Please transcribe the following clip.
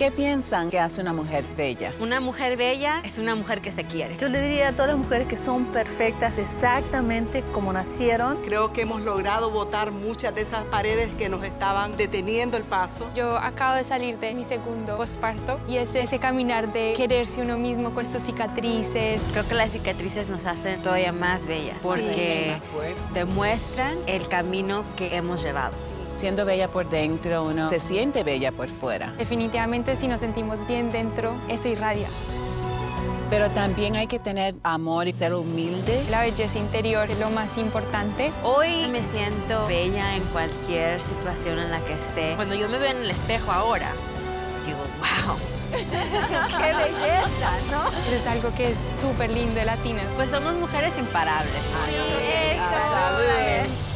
¿Qué piensan que hace una mujer bella? Una mujer bella es una mujer que se quiere. Yo le diría a todas las mujeres que son perfectas exactamente como nacieron. Creo que hemos logrado botar muchas de esas paredes que nos estaban deteniendo el paso. Yo acabo de salir de mi segundo posparto y ese caminar de quererse uno mismo con sus cicatrices. Creo que las cicatrices nos hacen todavía más bellas porque demuestran el camino que hemos llevado. Siendo bella por dentro, uno se siente bella por fuera. Definitivamente, si nos sentimos bien dentro, eso irradia. Pero también hay que tener amor y ser humilde. La belleza interior es lo más importante. Hoy me siento bella en cualquier situación en la que esté. Cuando yo me veo en el espejo ahora, digo, wow. ¡Qué belleza! ¿No? Eso es algo que es súper lindo de latinas. Pues somos mujeres imparables. Así es.